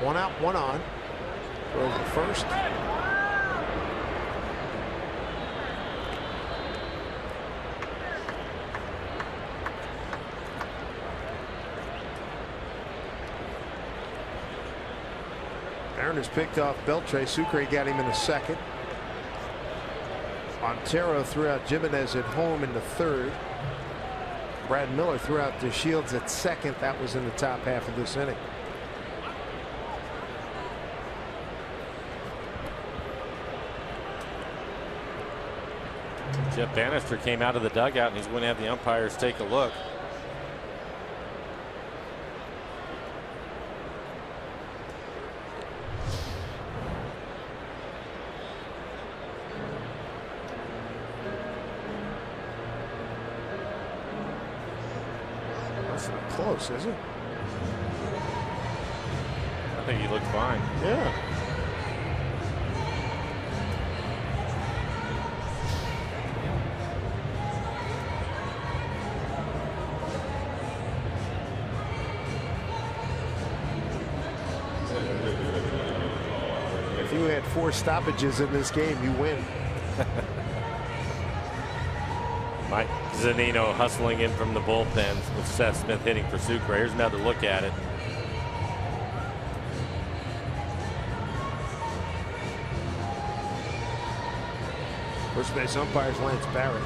One out, one on. Throw to first. Aaron has picked off Beltre. Sucre got him in the second. Montero threw out Jimenez at home in the third. Brad Miller threw out DeShields at second. That was in the top half of this inning. Jeff Bannister came out of the dugout, and he's going to have the umpires take a look. Close, is it? I think he looked fine. Yeah. If you had 4 stoppages in this game, you win. Mike Zanino hustling in from the bullpen with Seth Smith hitting for Sucre. Here's another look at it. First base umpire's Lance Barrett.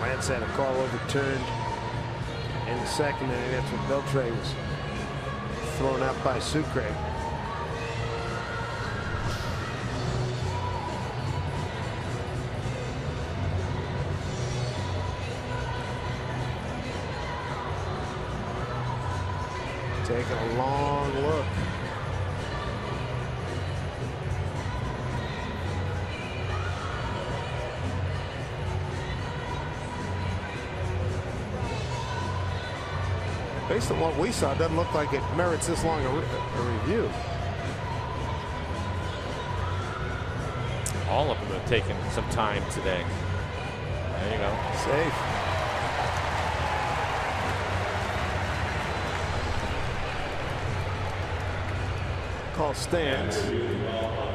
Lance had a call overturned in the second, and that's when Beltre was thrown out by Sucre. Taking a long look. Based on what we saw, it doesn't look like it merits this long a review. All of them have taken some time today. There you go. Safe. Call stands.